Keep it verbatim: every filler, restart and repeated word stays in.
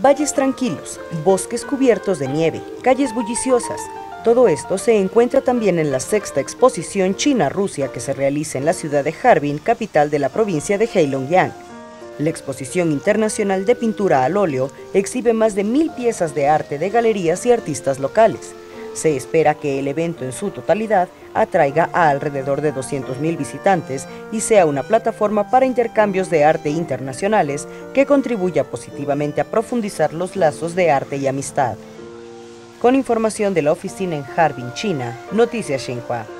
Valles tranquilos, bosques cubiertos de nieve, calles bulliciosas. Todo esto se encuentra también en la sexta exposición China-Rusia que se realiza en la ciudad de Harbin, capital de la provincia de Heilongjiang. La exposición internacional de pintura al óleo exhibe más de mil piezas de arte de galerías y artistas locales. Se espera que el evento en su totalidad atraiga a alrededor de doscientos mil visitantes y sea una plataforma para intercambios de arte internacionales que contribuya positivamente a profundizar los lazos de arte y amistad. Con información de la oficina en Harbin, China, Noticias Xinhua.